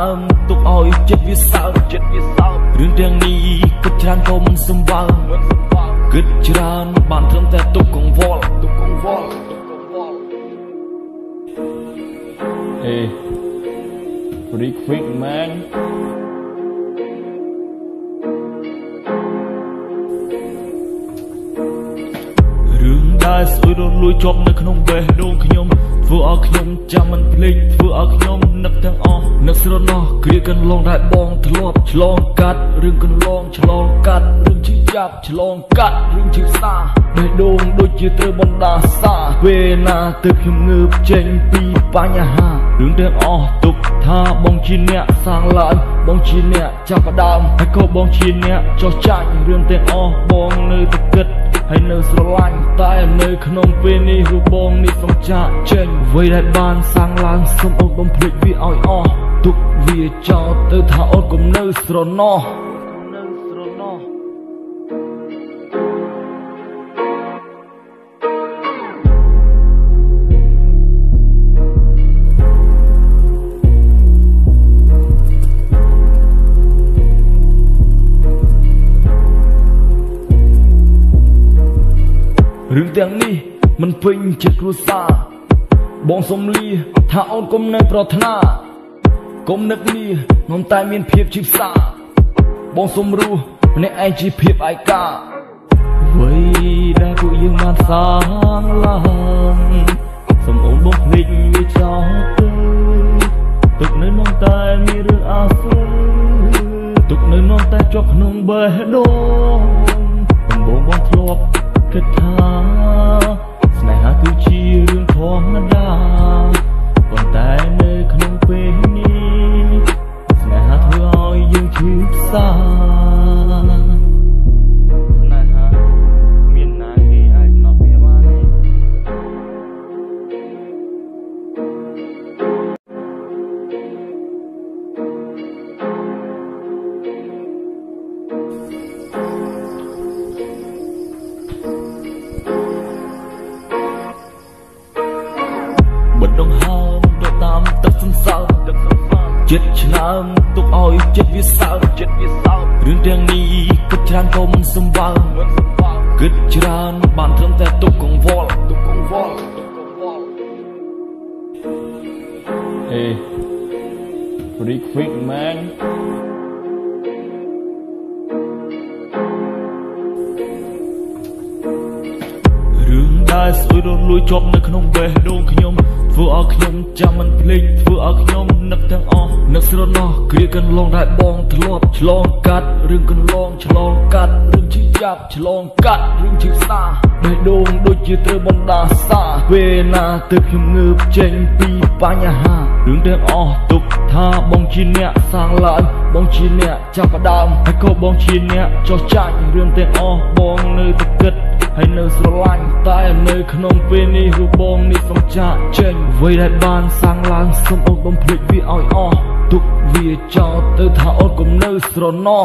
Tạm tục hỏi chết vì sao Rương trang này kết tràn không xâm vào Kết tràn bản thân ta tục còn vô Hey, pretty quick man Rương đai sôi đôi lùi chóp nơi không về đồn khuyên Vừa ở khuyên chăm anh phê Vừa ở khuyên nắp thang o Nắp sơ nó kia cần lòng đại bóng Thờ lọp chả lòng cắt Rương cần lòng chả lòng cắt Rương chữ chạp chả lòng cắt Rương chữ xa Đại đồn đôi chìa trơ bóng đá xa Về nà từ khuyên ngợp chênh Pì bá nhà hà Rương thang o tục tha bóng chì nẹ sang lãnh Bóng chì nẹ chạp và đàm Hay có bóng chì nẹ cho chanh Rương thang o bóng nơi thực kết Hãy nơi sơ lạnh ta em nơi khăn ông phê ni hư bông ni xong cha chênh Vây đại ban sang làng xong ôn bông phịch vì oi o Tục vì cho tư thả ôn cùng nơi sơ no Rương tiếng ni, mình phình chết rùa xa Bọn xông ly, thả ôn công nơi bỏ thana Công nước ly, ngón tay miên phiếp chịp xa Bọn xông rùa, nên anh chỉ phiếp ai cả Với đa cụ dương màn sáng làng Xông ôn bốc nghịch với cháu tư Tục nơi ngón tay mi rương áo sư Tục nơi ngón tay chọc nông bể đồn Còn bóng bóng thọp kết thả Sẽ này hát cứ chi rương thoáng đá Còn tay nơi không quên đi Sẽ này hát hứa oi dương chếp xa Sẽ này hát miền nái khi ai nọt mẹ ba này Chết chẳng tục oi chết vì sao Rương trang này kết chẳng không xâm vào Kết chẳng bản thân ta tục còn vô Hey, pretty quick man Rương đai sôi đôi lùi chóp nơi không về đồn khuyên Vừa ở khuyên chăm anh phê Vừa ở khuyên nắp thang o Nắp sơ nó kia cần lòng đại bóng Thờ lọp chả lòng cắt Rương cần lòng chả lòng cắt Rương chữ chạp chả lòng cắt Rương chữ xa Đại đồn đôi chìa trơ bóng đá xa Về nà từ khuyên ngợp chênh Pì bá nhà hà Rương thang o tục tha bóng chì nẹ sang lãnh Bóng chì nẹ chạp và đàm Hay có bóng chì nẹ cho chanh Rương thang o bóng nơi thực kết Hãy nơi sơ lạnh ta em nơi khăn ông phê ni hư bông ni xong cha chênh Vây đại ban sang làng xong ôn bông phịch vì oi o Tục vì cho tư thả ôn cùng nơi sơ no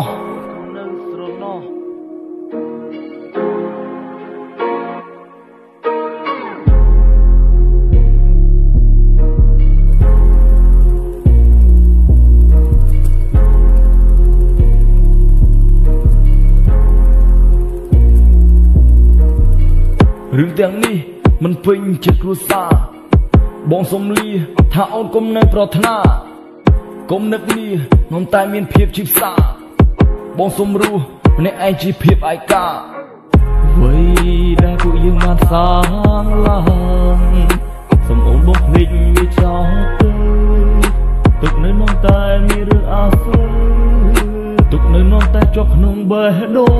Rương tiếng ni, mình phình chết rùa xa Bọn xông ly, thả ôn công nơi bỏ thana Công nước ly, ngón tay miên phiếp chịp xa Bọn xông rùa, nên anh chỉ phiếp ai cả Với đa cụ dương màn sáng làng Xông ôn bốc nghịch với cháu tư Tục nơi ngón tay mi rương áo sư Tục nơi ngón tay chọc nông bể đô